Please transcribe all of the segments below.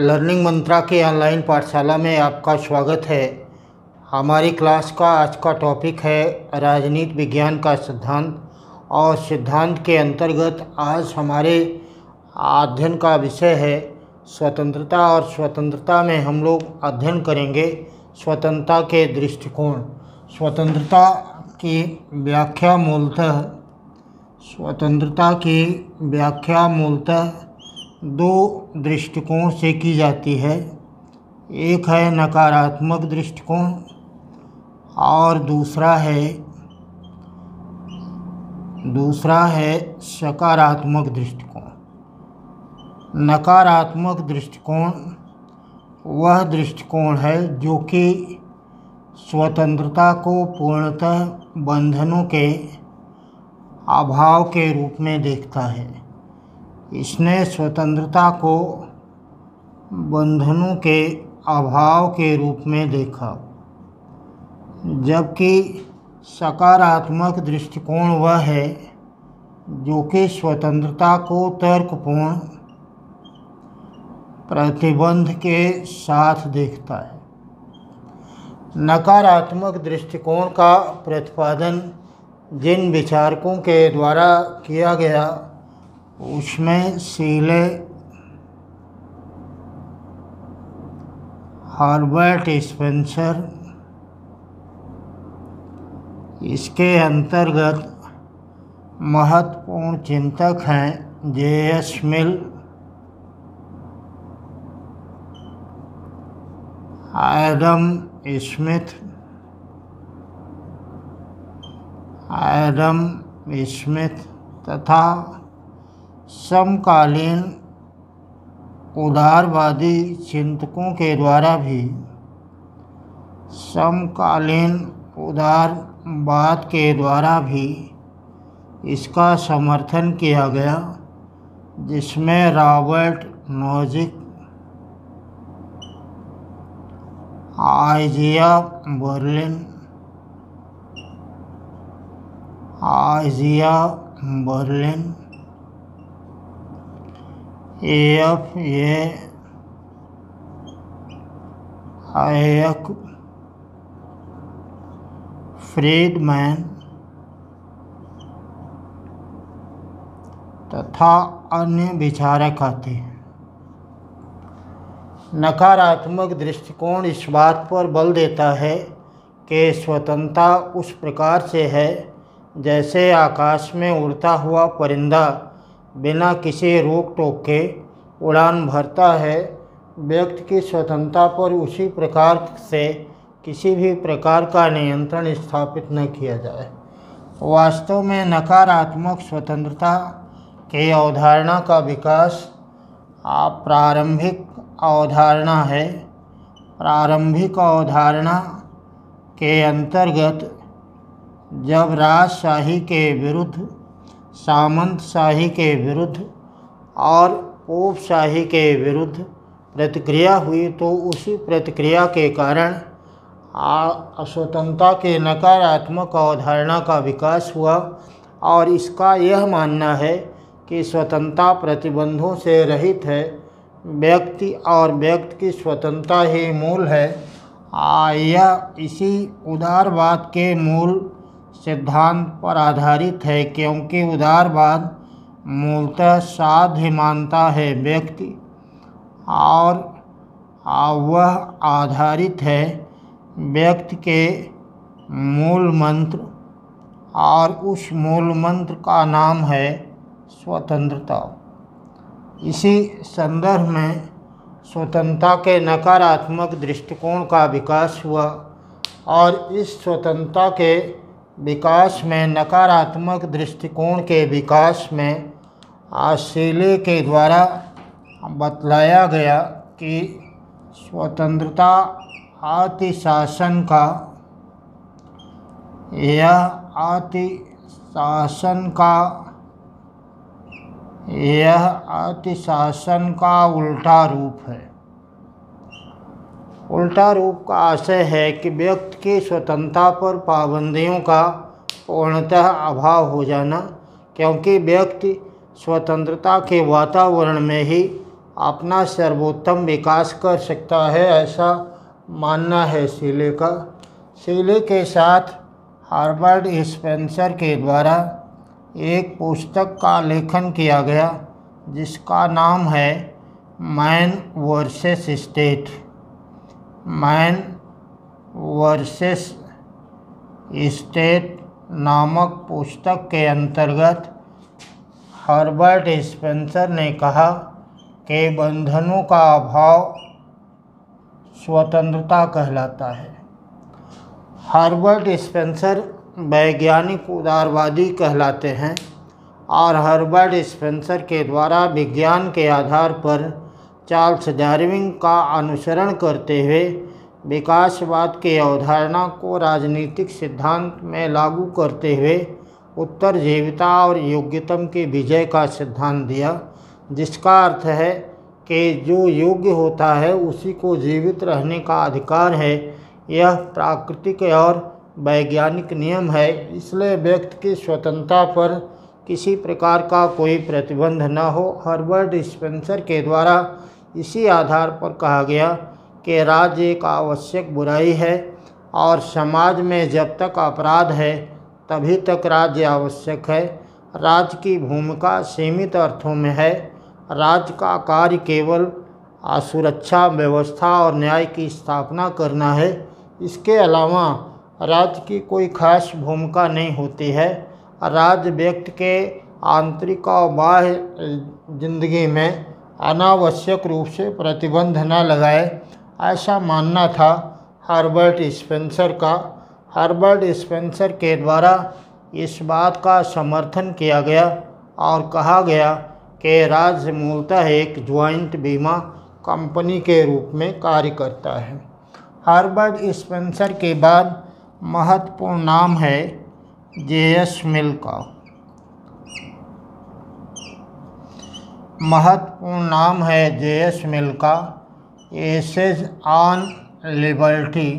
Learning मंत्रा के online पाठशाला में आपका स्वागत है। हमारी क्लास का आज का टॉपिक है राजनीति विज्ञान का सिद्धांत, और सिद्धांत के अंतर्गत आज हमारे अध्ययन का विषय है स्वतंत्रता। और स्वतंत्रता में हम लोग अध्ययन करेंगे स्वतंत्रता के दृष्टिकोण, स्वतंत्रता की व्याख्या मूलतः दो दृष्टिकोण से की जाती है। एक है नकारात्मक दृष्टिकोण और दूसरा है सकारात्मक दृष्टिकोण। नकारात्मक दृष्टिकोण वह दृष्टिकोण है जो कि स्वतंत्रता को पूर्णतः बंधनों के अभाव के रूप में देखता है। इसने स्वतंत्रता को बंधनों के अभाव के रूप में देखा, जबकि सकारात्मक दृष्टिकोण वह है जो कि स्वतंत्रता को तर्कपूर्ण प्रतिबंध के साथ देखता है। नकारात्मक दृष्टिकोण का प्रतिपादन जिन विचारकों के द्वारा किया गया उसमें सीले, हर्बर्ट स्पेंसर, इसके अंतर्गत महत्वपूर्ण चिंतक हैं J S Mill, Adam Smith, तथा समकालीन उदारवादी चिंतकों के द्वारा भी इसका समर्थन किया गया, जिसमें Robert Nozick, Isaiah Berlin, F A Hayek, Friedman तथा अन्य विचारक आते हैं। नकारात्मक दृष्टिकोण इस बात पर बल देता है कि स्वतंत्रता उस प्रकार से है जैसे आकाश में उड़ता हुआ परिंदा बिना किसी रोक टोक के उड़ान भरता है। व्यक्ति की स्वतंत्रता पर उसी प्रकार से किसी भी प्रकार का नियंत्रण स्थापित न किया जाए। वास्तव में नकारात्मक स्वतंत्रता की अवधारणा का विकास प्रारंभिक अवधारणा है। प्रारंभिक अवधारणा के अंतर्गत जब राजशाही के विरुद्ध, सामंतशाही के विरुद्ध और पोपशाही के विरुद्ध प्रतिक्रिया हुई, तो उसी प्रतिक्रिया के कारण स्वतंत्रता के नकारात्मक अवधारणा का विकास हुआ। और इसका यह मानना है कि स्वतंत्रता प्रतिबंधों से रहित है, व्यक्ति की स्वतंत्रता ही मूल है। यह इसी उदारवाद के मूल सिद्धांत पर आधारित है, क्योंकि उदारवाद मूलतः साध्य मानता है व्यक्ति, और वह आधारित है व्यक्ति के मूल मंत्र, और उस मूल मंत्र का नाम है स्वतंत्रता। इसी संदर्भ में स्वतंत्रता के नकारात्मक दृष्टिकोण का विकास हुआ, और इस स्वतंत्रता के विकास में, नकारात्मक दृष्टिकोण के विकास में आशीले के द्वारा बतलाया गया कि स्वतंत्रता अतिशासन का, यह अतिशासन का उल्टा रूप है। उल्टा रूप का आशय है कि व्यक्ति की स्वतंत्रता पर पाबंदियों का पूर्णतः अभाव हो जाना, क्योंकि व्यक्ति स्वतंत्रता के वातावरण में ही अपना सर्वोत्तम विकास कर सकता है, ऐसा मानना है सीले का। सीले के साथ हर्बर्ट स्पेंसर के द्वारा एक पुस्तक का लेखन किया गया जिसका नाम है man versus state. Man versus state नामक पुस्तक के अंतर्गत हर्बर्ट स्पेंसर ने कहा कि बंधनों का अभाव स्वतंत्रता कहलाता है। हर्बर्ट स्पेंसर वैज्ञानिक उदारवादी कहलाते हैं और हर्बर्ट स्पेंसर के द्वारा विज्ञान के आधार पर चार्ल्स डार्विन का अनुसरण करते हुए विकासवाद की अवधारणा को राजनीतिक सिद्धांत में लागू करते हुए उत्तरजीविता और योग्यतम के विजय का सिद्धांत दिया, जिसका अर्थ है कि जो योग्य होता है उसी को जीवित रहने का अधिकार है। यह प्राकृतिक और वैज्ञानिक नियम है, इसलिए व्यक्ति की स्वतंत्रता पर किसी प्रकार का कोई प्रतिबंध न हो। हर्बर्ट स्पेंसर के द्वारा इसी आधार पर कहा गया कि राज्य एक आवश्यक बुराई है और समाज में जब तक अपराध है तभी तक राज्य आवश्यक है। राज्य की भूमिका सीमित अर्थों में है। राज्य का कार्य केवल सुरक्षा, व्यवस्था और न्याय की स्थापना करना है। इसके अलावा राज्य की कोई खास भूमिका नहीं होती है। राज्य व्यक्ति के आंतरिक और बाह्य जिंदगी में अनावश्यक रूप से प्रतिबंध न लगाए, ऐसा मानना था हर्बर्ट स्पेंसर का। हर्बर्ट स्पेंसर के द्वारा इस बात का समर्थन किया गया और कहा गया कि राज्य मूलतः एक ज्वाइंट बीमा कंपनी के रूप में कार्य करता है। हर्बर्ट स्पेंसर के बाद महत्वपूर्ण नाम है जे एस मिल का। महत्वपूर्ण नाम है जे एस मिल का। Essays on liberty,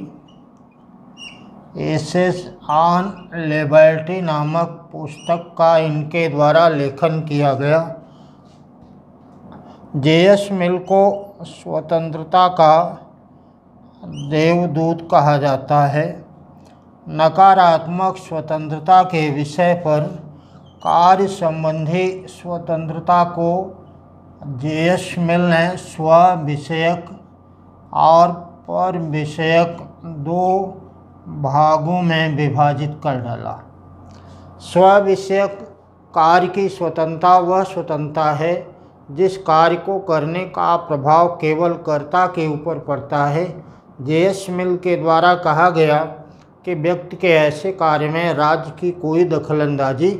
essays on liberty नामक पुस्तक का इनके द्वारा लेखन किया गया। जे एस मिल को स्वतंत्रता का देवदूत कहा जाता है। नकारात्मक स्वतंत्रता के विषय पर कार्य संबंधी स्वतंत्रता को जे एस मिल ने स्व विषयक और पर विषयक दो भागों में विभाजित कर डाला। स्व विषयक कार्य की स्वतंत्रता वह स्वतंत्रता है जिस कार्य को करने का प्रभाव केवल कर्ता के ऊपर पड़ता है। जे एस मिल के द्वारा कहा गया कि व्यक्ति के ऐसे कार्य में राज्य की कोई दखलंदाजी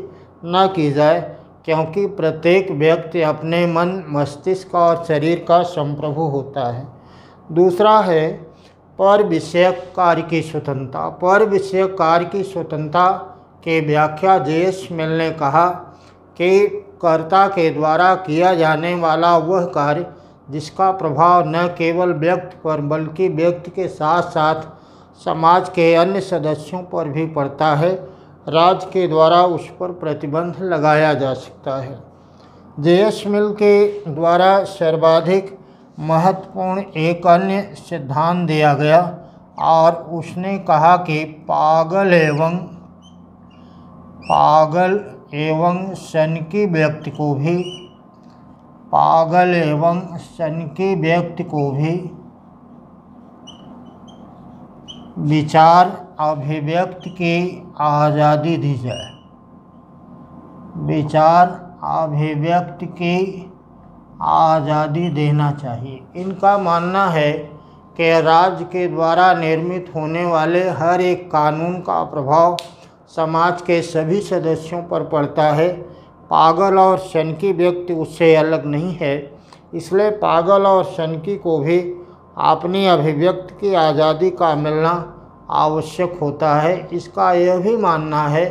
न की जाए, क्योंकि प्रत्येक व्यक्ति अपने मन, मस्तिष्क और शरीर का संप्रभु होता है। दूसरा है पर विषयक कार्य की स्वतंत्रता। पर विषयक कार्य की स्वतंत्रता के व्याख्या जे एस मिल ने कहा कि कर्ता के द्वारा किया जाने वाला वह कार्य जिसका प्रभाव न केवल व्यक्ति पर बल्कि व्यक्ति के साथ साथ समाज के अन्य सदस्यों पर भी पड़ता है, राज्य के द्वारा उस पर प्रतिबंध लगाया जा सकता है। जे एस मिल के द्वारा सर्वाधिक महत्वपूर्ण एक अन्य सिद्धांत दिया गया और उसने कहा कि पागल एवं सनकी व्यक्ति को भी विचार अभिव्यक्ति की आज़ादी दी जाए। विचार अभिव्यक्ति की आज़ादी देना चाहिए। इनका मानना है कि राज्य के द्वारा निर्मित होने वाले हर एक कानून का प्रभाव समाज के सभी सदस्यों पर पड़ता है। पागल और सनकी व्यक्ति उससे अलग नहीं है, इसलिए पागल और सनकी को भी अपनी अभिव्यक्ति की आज़ादी का मिलना आवश्यक होता है। इसका यह भी मानना है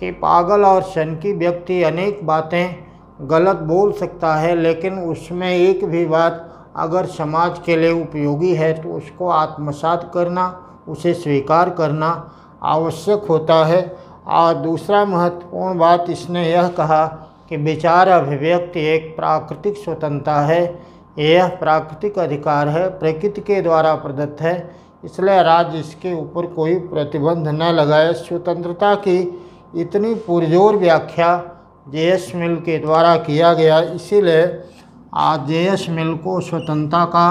कि पागल और सनकी व्यक्ति अनेक बातें गलत बोल सकता है, लेकिन उसमें एक भी बात अगर समाज के लिए उपयोगी है तो उसको आत्मसात करना, उसे स्वीकार करना आवश्यक होता है। और दूसरा महत्वपूर्ण बात इसने यह कहा कि विचार अभिव्यक्ति एक प्राकृतिक स्वतंत्रता है। यह प्राकृतिक अधिकार है, प्रकृति के द्वारा प्रदत्त है, इसलिए राज्य इसके ऊपर कोई प्रतिबंध न लगाए। स्वतंत्रता की इतनी पुरजोर व्याख्या जे एस मिल के द्वारा किया गया, इसीलिए आज जे एस मिल को स्वतंत्रता का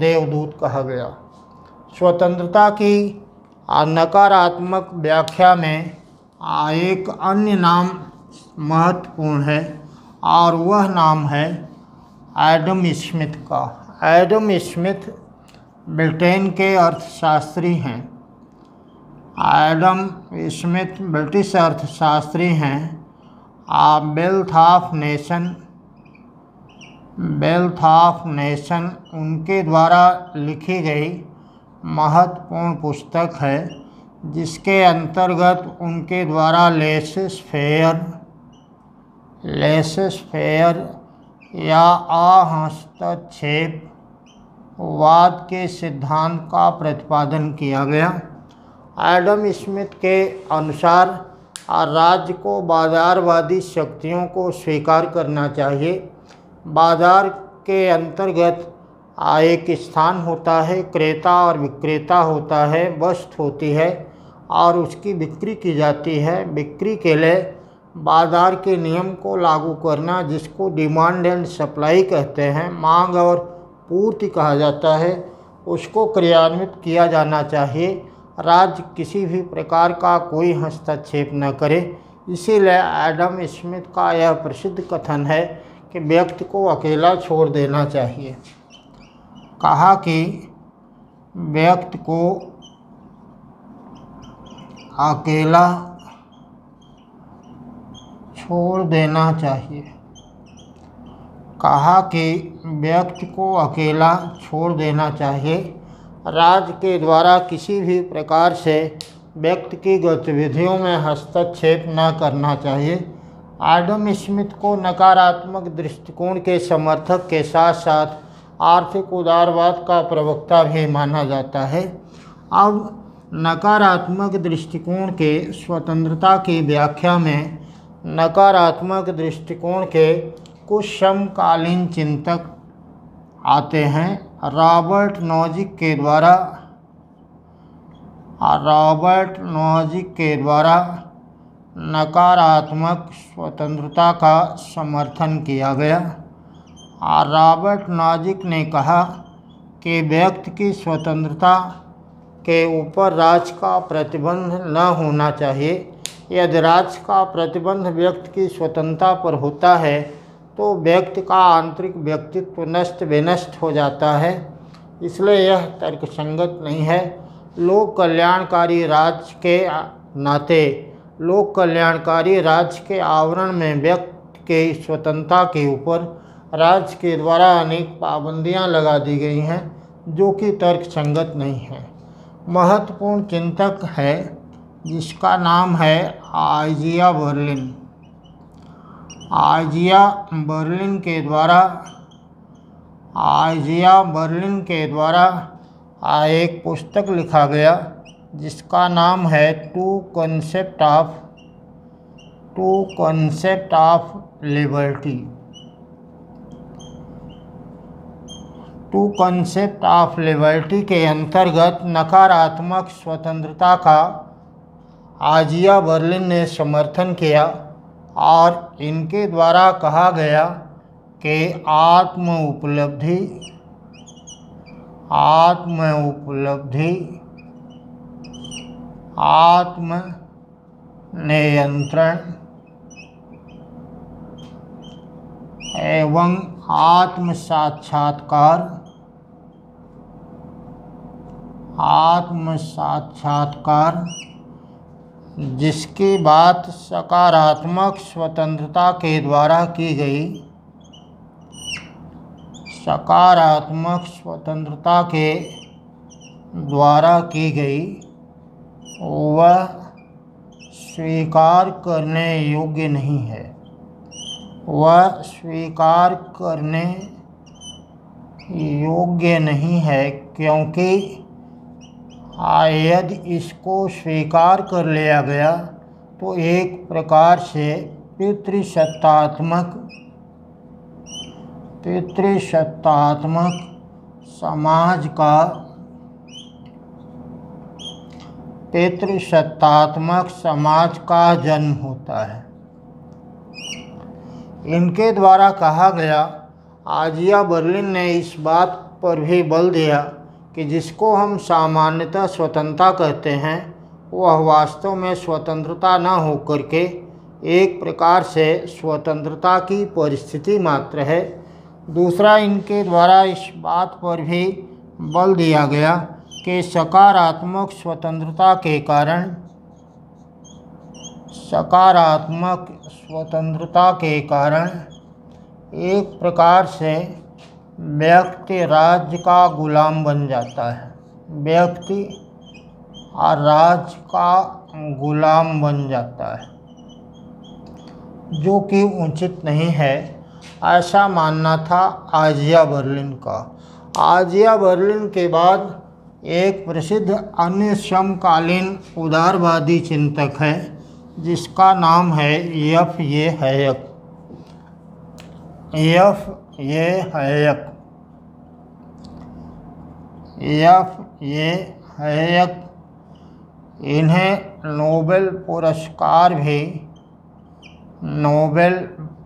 देवदूत कहा गया। स्वतंत्रता की नकारात्मक व्याख्या में एक अन्य नाम महत्वपूर्ण है और वह नाम है एडम स्मिथ का। एडम स्मिथ ब्रिटेन के अर्थशास्त्री हैं। एडम स्मिथ ब्रिटिश अर्थशास्त्री हैं। Wealth of nation, wealth of nation उनके द्वारा लिखी गई महत्वपूर्ण पुस्तक है, जिसके अंतर्गत उनके द्वारा लेसेस फेयर या हस्तक्षेपवाद के सिद्धांत का प्रतिपादन किया गया। एडम स्मिथ के अनुसार राज्य को बाज़ारवादी शक्तियों को स्वीकार करना चाहिए। बाज़ार के अंतर्गत एक स्थान होता है, क्रेता और विक्रेता होता है, वस्तु होती है और उसकी बिक्री की जाती है। बिक्री के लिए बाज़ार के नियम को लागू करना, जिसको डिमांड एंड सप्लाई कहते हैं, मांग और पूर्ति कहा जाता है, उसको क्रियान्वित किया जाना चाहिए। राज्य किसी भी प्रकार का कोई हस्तक्षेप न करे। इसीलिए एडम स्मिथ का यह प्रसिद्ध कथन है कि व्यक्ति को अकेला छोड़ देना चाहिए। कहा कि व्यक्ति को अकेला छोड़ देना चाहिए, कहा कि व्यक्ति को अकेला छोड़ देना चाहिए। राज्य के द्वारा किसी भी प्रकार से व्यक्ति की गतिविधियों में हस्तक्षेप न करना चाहिए। एडम स्मिथ को नकारात्मक दृष्टिकोण के समर्थक के साथ साथ आर्थिक उदारवाद का प्रवक्ता भी माना जाता है। अब नकारात्मक दृष्टिकोण के स्वतंत्रता की व्याख्या में नकारात्मक दृष्टिकोण के कुछ समकालीन चिंतक आते हैं। रॉबर्ट नॉजिक के द्वारा नकारात्मक स्वतंत्रता का समर्थन किया गया। रॉबर्ट नॉजिक ने कहा कि व्यक्ति की स्वतंत्रता के ऊपर राज्य का प्रतिबंध न होना चाहिए। यदि राज्य का प्रतिबंध व्यक्ति की स्वतंत्रता पर होता है तो व्यक्ति का आंतरिक व्यक्तित्व नष्ट विनष्ट हो जाता है, इसलिए यह तर्कसंगत नहीं है। लोक कल्याणकारी राज्य के नाते लोक कल्याणकारी राज्य के आवरण में व्यक्ति के स्वतंत्रता के ऊपर राज्य के द्वारा अनेक पाबंदियां लगा दी गई हैं, जो कि तर्कसंगत नहीं है। महत्वपूर्ण चिंतक है जिसका नाम है आइज़ाया बर्लिन के द्वारा एक पुस्तक लिखा गया, जिसका नाम है टू कॉन्सेप्ट ऑफ लिबर्टी के अंतर्गत नकारात्मक स्वतंत्रता का आइज़ाया बर्लिन ने समर्थन किया और इनके द्वारा कहा गया कि आत्म नियंत्रण एवं आत्म साक्षात्कार जिसकी बात सकारात्मक स्वतंत्रता के द्वारा की गई वह स्वीकार करने योग्य नहीं है, क्योंकि यदि इसको स्वीकार कर लिया गया तो एक प्रकार से पितृसत्तात्मक पितृसत्तात्मक समाज का जन्म होता है। इनके द्वारा कहा गया। आजिया बर्लिन ने इस बात पर भी बल दिया कि जिसको हम सामान्यतः स्वतंत्रता कहते हैं वह वास्तव में स्वतंत्रता न होकर के एक प्रकार से स्वतंत्रता की परिस्थिति मात्र है। दूसरा, इनके द्वारा इस बात पर भी बल दिया गया कि सकारात्मक स्वतंत्रता के कारण एक प्रकार से व्यक्ति राज्य का गुलाम बन जाता है। व्यक्ति और राज्य का गुलाम बन जाता है, जो कि उचित नहीं है, ऐसा मानना था आजिया बर्लिन का। आजिया बर्लिन के बाद एक प्रसिद्ध अन्य समकालीन उदारवादी चिंतक है जिसका नाम है F A हैयक। इन्हें नोबेल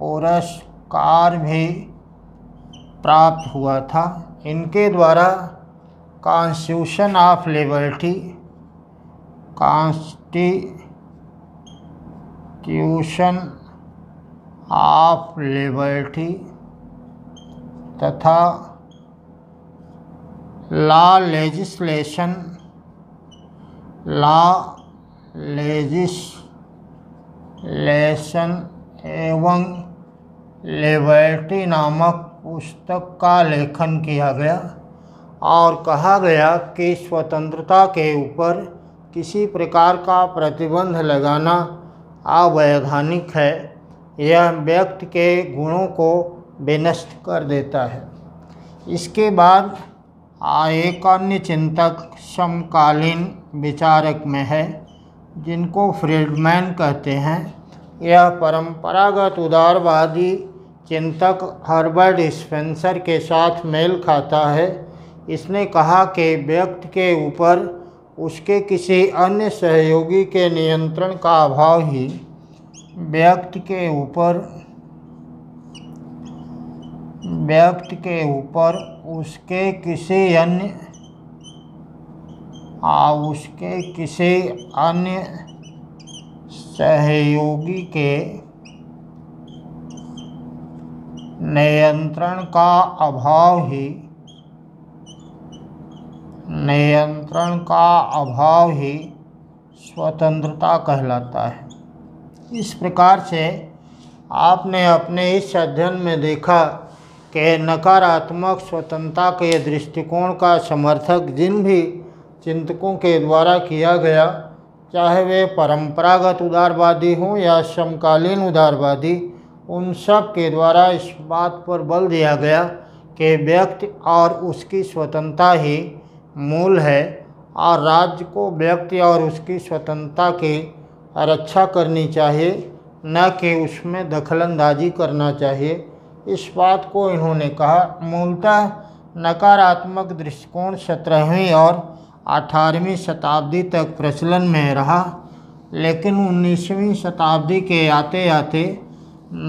पुरस्कार भी प्राप्त हुआ था। इनके द्वारा कॉन्स्टिट्यूशन ऑफ लिबर्टी तथा लॉ लेजिस्लेशन एवं लिबर्टी नामक पुस्तक का लेखन किया गया और कहा गया कि स्वतंत्रता के ऊपर किसी प्रकार का प्रतिबंध लगाना अवैधानिक है, यह व्यक्ति के गुणों को विनष्ट कर देता है। इसके बाद एक अन्य चिंतक समकालीन विचारक में है जिनको फ्रीडमैन कहते हैं। यह परंपरागत उदारवादी चिंतक हर्बर्ट स्पेंसर के साथ मेल खाता है। इसने कहा कि व्यक्ति के ऊपर उसके किसी अन्य सहयोगी के नियंत्रण का अभाव ही व्यक्ति के ऊपर उसके किसी अन्य सहयोगी के नियंत्रण का अभाव ही स्वतंत्रता कहलाता है। इस प्रकार से आपने अपने इस अध्ययन में देखा के नकारात्मक स्वतंत्रता के दृष्टिकोण का समर्थक जिन भी चिंतकों के द्वारा किया गया, चाहे वे परंपरागत उदारवादी हों या समकालीन उदारवादी, उन सब के द्वारा इस बात पर बल दिया गया कि व्यक्ति और उसकी स्वतंत्रता ही मूल है और राज्य को व्यक्ति और उसकी स्वतंत्रता की रक्षा करनी चाहिए, न कि उसमें दखलंदाजी करना चाहिए। इस बात को इन्होंने कहा। मूलतः नकारात्मक दृष्टिकोण 17वीं और 18वीं शताब्दी तक प्रचलन में रहा, लेकिन 19वीं शताब्दी के आते आते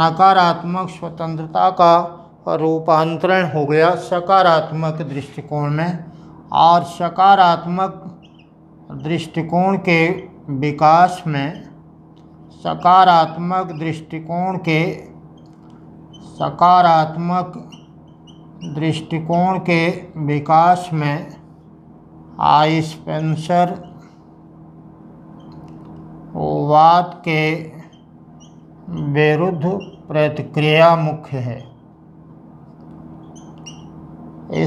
नकारात्मक स्वतंत्रता का रूपांतरण हो गया सकारात्मक दृष्टिकोण में, और सकारात्मक दृष्टिकोण के विकास में सकारात्मक दृष्टिकोण के विकास में स्पेंसर वाद के विरुद्ध प्रतिक्रिया मुख्य है।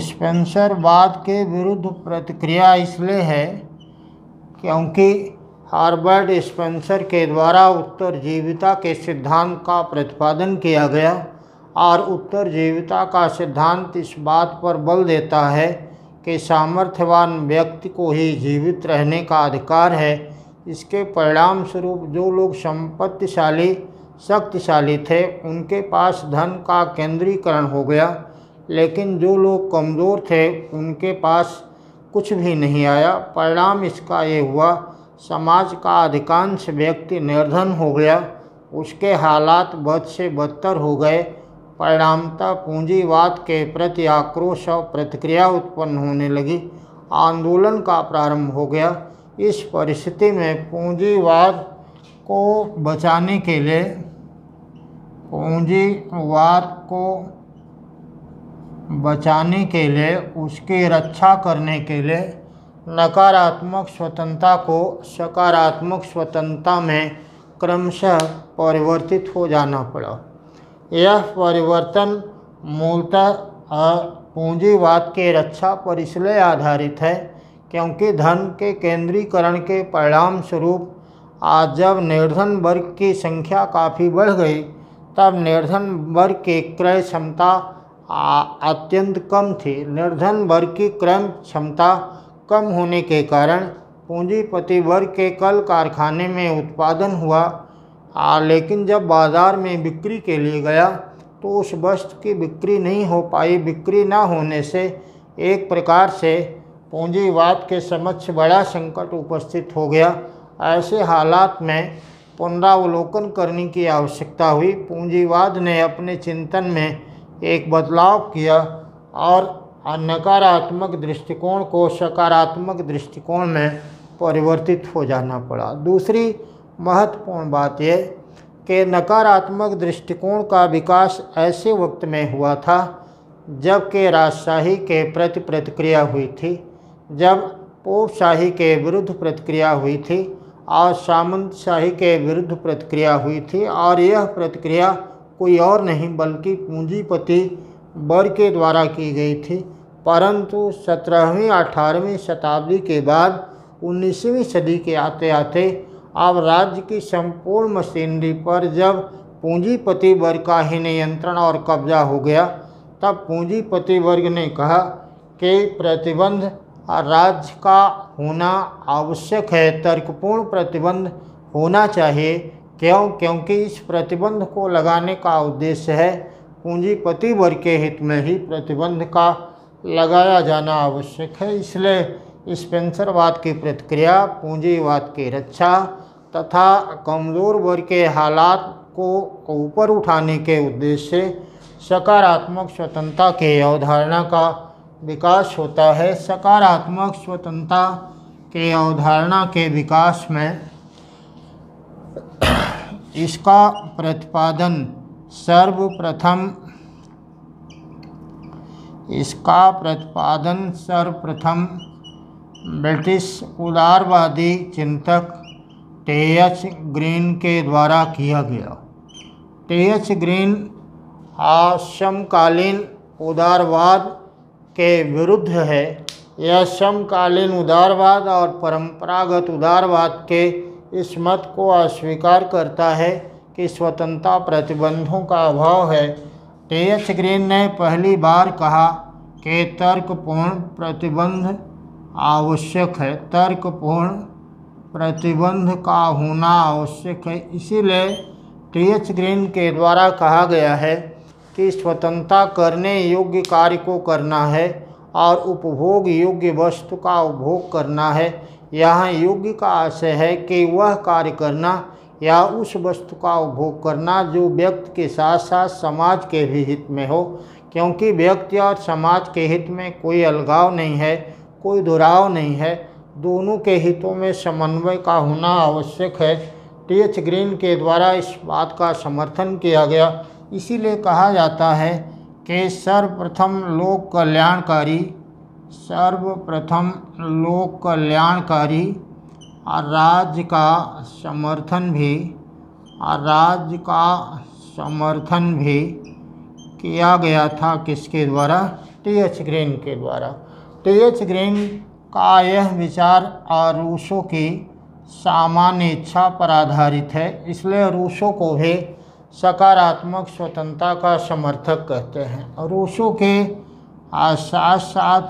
स्पेंसर वाद के विरुद्ध प्रतिक्रिया इसलिए है क्योंकि हर्बर्ट स्पेंसर के द्वारा उत्तरजीविता के सिद्धांत का प्रतिपादन किया गया और उत्तरजीविता का सिद्धांत इस बात पर बल देता है कि सामर्थ्यवान व्यक्ति को ही जीवित रहने का अधिकार है। इसके परिणाम स्वरूप जो लोग संपत्तिशाली शक्तिशाली थे उनके पास धन का केंद्रीकरण हो गया, लेकिन जो लोग कमज़ोर थे उनके पास कुछ भी नहीं आया। परिणाम इसका ये हुआ, समाज का अधिकांश व्यक्ति निर्धन हो गया, उसके हालात बद से बदतर हो गए। परिणामतः पूंजीवाद के प्रति आक्रोश और प्रतिक्रिया उत्पन्न होने लगी, आंदोलन का प्रारंभ हो गया। इस परिस्थिति में पूंजीवाद को बचाने के लिए उसकी रक्षा करने के लिए नकारात्मक स्वतंत्रता को सकारात्मक स्वतंत्रता में क्रमशः परिवर्तित हो जाना पड़ा। यह परिवर्तन मूलतः पूंजीवाद के रक्षा पर इसलिए आधारित है क्योंकि धन के केंद्रीकरण के परिणाम स्वरूप आज जब निर्धन वर्ग की संख्या काफ़ी बढ़ गई, तब निर्धन वर्ग की क्रय क्षमता अत्यंत कम थी। निर्धन वर्ग की क्रय क्षमता कम होने के कारण पूंजीपति वर्ग के कल कारखाने में उत्पादन हुआ, लेकिन जब बाज़ार में बिक्री के लिए गया तो उस वस्तु की बिक्री नहीं हो पाई। बिक्री ना होने से एक प्रकार से पूंजीवाद के समक्ष बड़ा संकट उपस्थित हो गया। ऐसे हालात में पुनरावलोकन करने की आवश्यकता हुई। पूंजीवाद ने अपने चिंतन में एक बदलाव किया और नकारात्मक दृष्टिकोण को सकारात्मक दृष्टिकोण में परिवर्तित हो जाना पड़ा। दूसरी महत्वपूर्ण बात यह कि नकारात्मक दृष्टिकोण का विकास ऐसे वक्त में हुआ था जबकि राजशाही के प्रति प्रतिक्रिया हुई थी, जब पोपशाही के विरुद्ध प्रतिक्रिया हुई थी और सामंतशाही के विरुद्ध प्रतिक्रिया हुई थी, और यह प्रतिक्रिया कोई और नहीं बल्कि पूंजीपति वर्ग के द्वारा की गई थी। परंतु 17वीं 18वीं शताब्दी के बाद 19वीं सदी के आते आते अब राज्य की संपूर्ण मशीनरी पर जब पूंजीपति वर्ग का ही नियंत्रण और कब्जा हो गया, तब पूंजीपति वर्ग ने कहा कि प्रतिबंध राज्य का होना आवश्यक है, तर्कपूर्ण प्रतिबंध होना चाहिए। क्यों? क्योंकि इस प्रतिबंध को लगाने का उद्देश्य है पूंजीपति वर्ग के हित में ही प्रतिबंध का लगाया जाना आवश्यक है। इसलिए स्पेंसरवाद की प्रतिक्रिया, पूंजीवाद की रक्षा तथा कमज़ोर वर्ग के हालात को ऊपर उठाने के उद्देश्य से सकारात्मक स्वतंत्रता के अवधारणा का विकास होता है। सकारात्मक स्वतंत्रता के अवधारणा के विकास में इसका प्रतिपादन सर्वप्रथम ब्रिटिश उदारवादी चिंतक T.H. ग्रीन के द्वारा किया गया। T.H. ग्रीन समकालीन उदारवाद के विरुद्ध है। यह समकालीन उदारवाद और परंपरागत उदारवाद के इस मत को अस्वीकार करता है कि स्वतंत्रता प्रतिबंधों का अभाव है। T.H. ग्रीन ने पहली बार कहा कि तर्कपूर्ण प्रतिबंध आवश्यक है, तर्कपूर्ण प्रतिबंध का होना आवश्यक है। इसीलिए T.H. ग्रीन के द्वारा कहा गया है कि स्वतंत्रता करने योग्य कार्य को करना है और उपभोग योग्य वस्तु का उपभोग करना है। यहाँ योग्य का आशय है कि वह कार्य करना या उस वस्तु का उपभोग करना जो व्यक्ति के साथ साथ समाज के भी हित में हो, क्योंकि व्यक्ति और समाज के हित में कोई अलगाव नहीं है, कोई दुराव नहीं है, दोनों के हितों में समन्वय का होना आवश्यक है। T.H. ग्रीन के द्वारा इस बात का समर्थन किया गया। इसीलिए कहा जाता है कि सर्वप्रथम लोक कल्याणकारी राज्य का समर्थन भी किया गया था। किसके द्वारा? T.H. ग्रीन के द्वारा। T.H. ग्रीन का यह विचार और रूसो की सामान्य इच्छा पर आधारित है, इसलिए रूसो को भी सकारात्मक स्वतंत्रता का समर्थक कहते हैं। रूसो के साथ साथ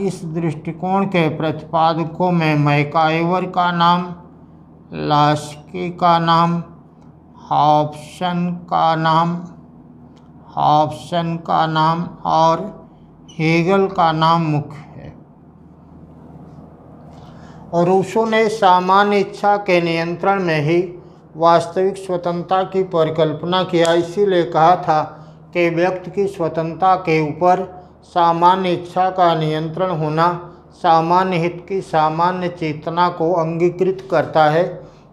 इस दृष्टिकोण के प्रतिपादकों में मैकाइवर का नाम, लास्की का नाम, हॉब्सन का नाम और हेगल का नाम मुख्य है। और रूसो ने सामान्य इच्छा के नियंत्रण में ही वास्तविक स्वतंत्रता की परिकल्पना किया, इसीलिए कहा था कि व्यक्ति की स्वतंत्रता के ऊपर सामान्य इच्छा का नियंत्रण होना सामान्य हित की सामान्य चेतना को अंगीकृत करता है,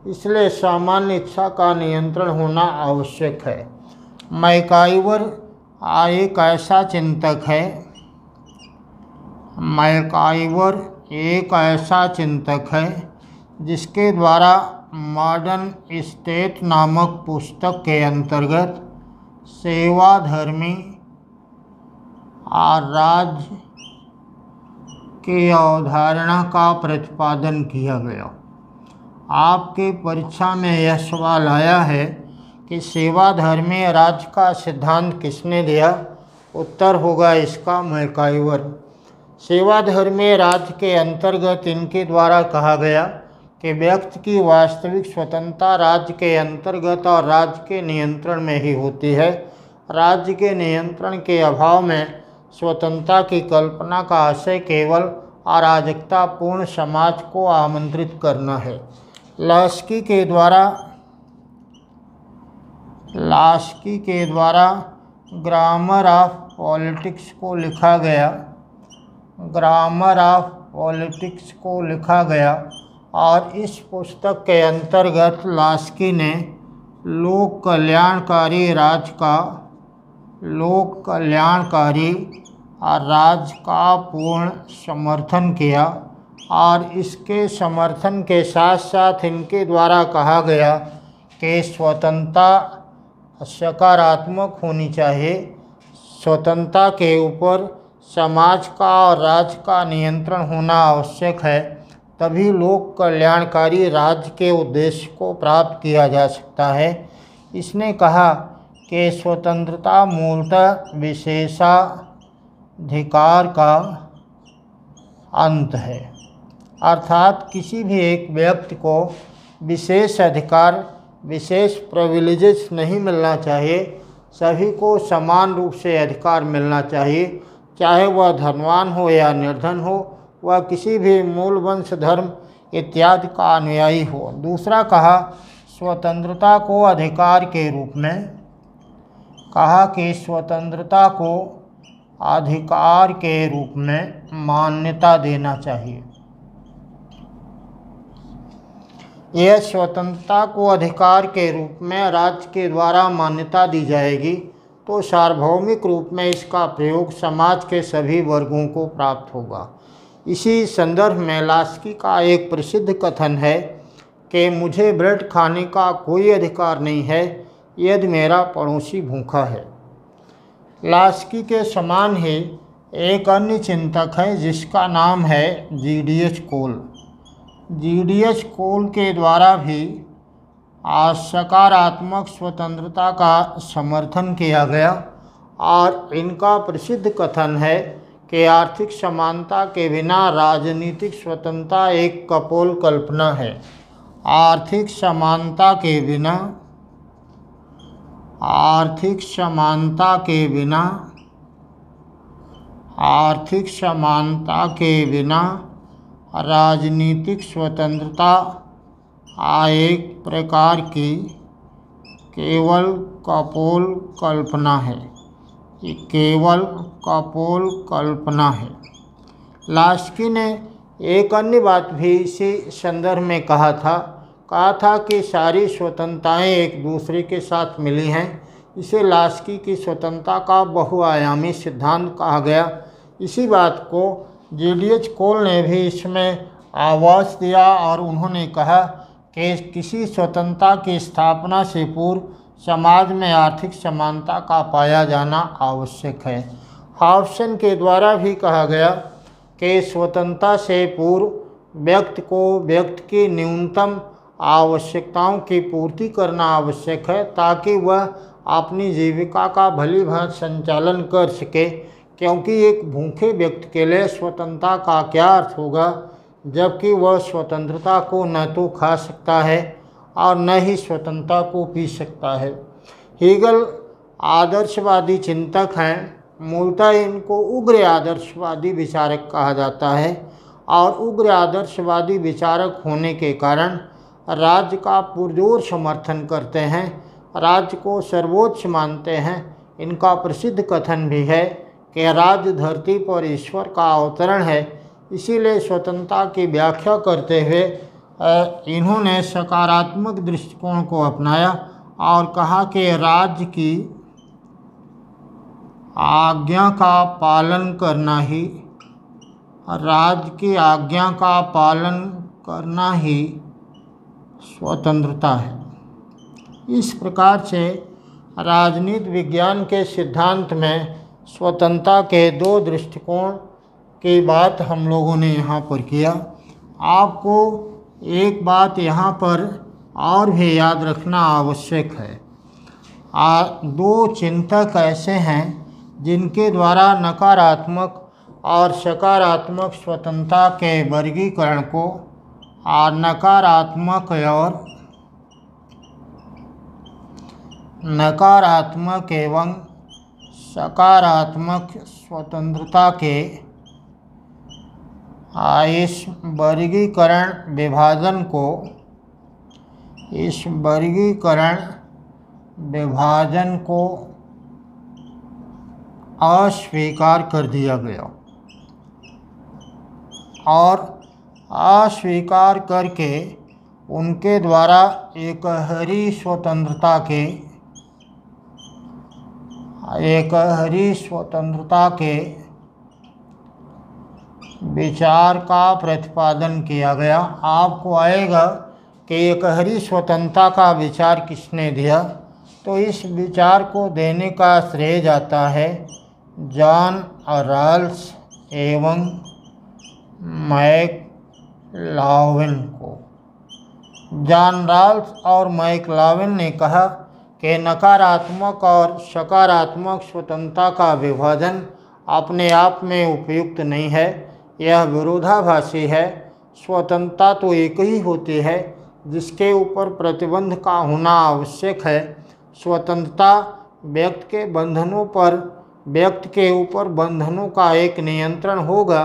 इसलिए सामान्य इच्छा का नियंत्रण होना आवश्यक है। मैकाइवर एक ऐसा चिंतक है जिसके द्वारा मॉडर्न स्टेट नामक पुस्तक के अंतर्गत सेवाधर्मी राज्य की अवधारणा का प्रतिपादन किया गया। आपके परीक्षा में यह सवाल आया है कि सेवाधर्मी राज्य का सिद्धांत किसने दिया? उत्तर होगा इसका मैकाइवर। सेवाधर्मी राज्य के अंतर्गत इनके द्वारा कहा गया कि व्यक्ति की वास्तविक स्वतंत्रता राज्य के अंतर्गत और राज्य के नियंत्रण में ही होती है। राज्य के नियंत्रण के अभाव में स्वतंत्रता की कल्पना का आशय केवल अराजकतापूर्ण समाज को आमंत्रित करना है। लास्की के द्वारा ग्रामर ऑफ पॉलिटिक्स को लिखा गया। और इस पुस्तक के अंतर्गत लास्की ने लोक कल्याणकारी राज्य का पूर्ण समर्थन किया। और इसके समर्थन के साथ साथ इनके द्वारा कहा गया कि स्वतंत्रता सकारात्मक होनी चाहिए, स्वतंत्रता के ऊपर समाज का और राज्य का नियंत्रण होना आवश्यक है, तभी लोक कल्याणकारी राज्य के उद्देश्य को प्राप्त किया जा सकता है। इसने कहा कि स्वतंत्रता मूलतः विशेषाधिकार का अंत है, अर्थात किसी भी एक व्यक्ति को विशेष अधिकार विशेष प्रिविलेजेस नहीं मिलना चाहिए, सभी को समान रूप से अधिकार मिलना चाहिए, चाहे वह धनवान हो या निर्धन हो, वह किसी भी मूल वंश धर्म इत्यादि का अनुयायी हो। दूसरा कहा स्वतंत्रता को अधिकार के रूप में मान्यता देना चाहिए। यह स्वतंत्रता को अधिकार के रूप में राज्य के द्वारा मान्यता दी जाएगी तो सार्वभौमिक रूप में इसका प्रयोग समाज के सभी वर्गों को प्राप्त होगा। इसी संदर्भ में लास्की का एक प्रसिद्ध कथन है कि मुझे ब्रेड खाने का कोई अधिकार नहीं है यदि मेरा पड़ोसी भूखा है। लास्की के समान ही एक अन्य चिंतक है जिसका नाम है जी डी एच कोल के द्वारा भी सकारात्मक स्वतंत्रता का समर्थन किया गया। और इनका प्रसिद्ध कथन है कि आर्थिक समानता के बिना राजनीतिक स्वतंत्रता एक कपोल कल्पना है। आर्थिक समानता के बिना राजनीतिक स्वतंत्रता एक प्रकार की केवल कपोल कल्पना है। लास्की ने एक अन्य बात भी इसी संदर्भ में कहा था कि सारी स्वतंत्रताएं एक दूसरे के साथ मिली हैं। इसे लास्की की स्वतंत्रता का बहुआयामी सिद्धांत कहा गया। इसी बात को जे डी एच कोल ने भी इसमें आवाज़ दिया और उन्होंने कहा कि किसी स्वतंत्रता की स्थापना से पूर्व समाज में आर्थिक समानता का पाया जाना आवश्यक है। हॉब्सन के द्वारा भी कहा गया कि स्वतंत्रता से पूर्व व्यक्ति को व्यक्ति की न्यूनतम आवश्यकताओं की पूर्ति करना आवश्यक है ताकि वह अपनी जीविका का भली भांति संचालन कर सके, क्योंकि एक भूखे व्यक्ति के लिए स्वतंत्रता का क्या अर्थ होगा जबकि वह स्वतंत्रता को न तो खा सकता है और न ही स्वतंत्रता को पी सकता है। हीगल आदर्शवादी चिंतक हैं। मूलतः इनको उग्र आदर्शवादी विचारक कहा जाता है और उग्र आदर्शवादी विचारक होने के कारण राज्य का पुरजोर समर्थन करते हैं, राज्य को सर्वोच्च मानते हैं। इनका प्रसिद्ध कथन भी है कि राज्य धरती पर ईश्वर का अवतरण है। इसीलिए स्वतंत्रता की व्याख्या करते हुए इन्होंने सकारात्मक दृष्टिकोण को अपनाया और कहा कि राज्य की आज्ञा का पालन करना ही स्वतंत्रता है। इस प्रकार से राजनीति विज्ञान के सिद्धांत में स्वतंत्रता के दो दृष्टिकोण की बात हम लोगों ने यहाँ पर किया। आपको एक बात यहाँ पर और भी याद रखना आवश्यक है। दो चिंतक ऐसे हैं जिनके द्वारा नकारात्मक और सकारात्मक स्वतंत्रता के वर्गीकरण को नकारात्मक एवं सकारात्मक स्वतंत्रता के इस वर्गीकरण विभाजन को अस्वीकार कर दिया गया और अस्वीकार करके उनके द्वारा एकहरी स्वतंत्रता के विचार का प्रतिपादन किया गया। आपको आएगा कि एकहरी स्वतंत्रता का विचार किसने दिया, तो इस विचार को देने का श्रेय जाता है जॉन रॉल्स एवं मैकलाविन को। जॉन रॉल्स और मैकलाविन ने कहा कि नकारात्मक और सकारात्मक स्वतंत्रता का विभाजन अपने आप में उपयुक्त नहीं है, यह विरोधाभासी है। स्वतंत्रता तो एक ही होती है जिसके ऊपर प्रतिबंध का होना आवश्यक है। स्वतंत्रता व्यक्ति के ऊपर बंधनों का एक नियंत्रण होगा,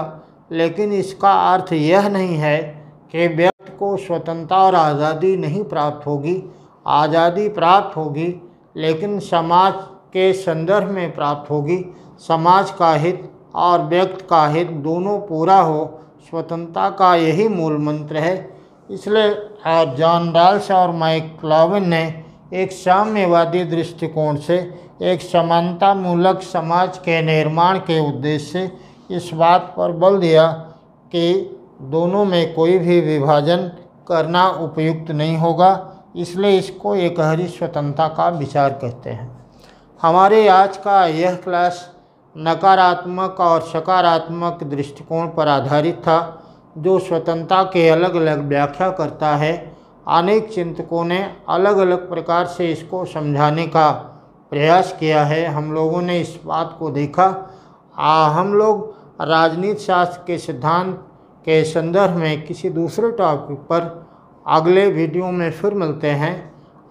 लेकिन इसका अर्थ यह नहीं है कि व्यक्ति को स्वतंत्रता और आज़ादी नहीं प्राप्त होगी। आज़ादी प्राप्त होगी, लेकिन समाज के संदर्भ में प्राप्त होगी। समाज का हित और व्यक्ति का हित दोनों पूरा हो, स्वतंत्रता का यही मूल मंत्र है। इसलिए जॉन रॉल्स और मैकलाविन ने एक साम्यवादी दृष्टिकोण से एक समानतामूलक समाज के निर्माण के उद्देश्य से इस बात पर बल दिया कि दोनों में कोई भी विभाजन करना उपयुक्त नहीं होगा। इसलिए इसको एकहरी स्वतंत्रता का विचार कहते हैं। हमारे आज का यह क्लास नकारात्मक और सकारात्मक दृष्टिकोण पर आधारित था, जो स्वतंत्रता के अलग अलग व्याख्या करता है। अनेक चिंतकों ने अलग अलग प्रकार से इसको समझाने का प्रयास किया है। हम लोगों ने इस बात को देखा। हम लोग राजनीति शास्त्र के सिद्धांत के संदर्भ में किसी दूसरे टॉपिक पर अगले वीडियो में फिर मिलते हैं।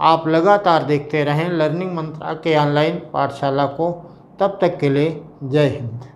आप लगातार देखते रहें लर्निंग मंत्रा के ऑनलाइन पाठशाला को। तब तक के लिए जय हिंद।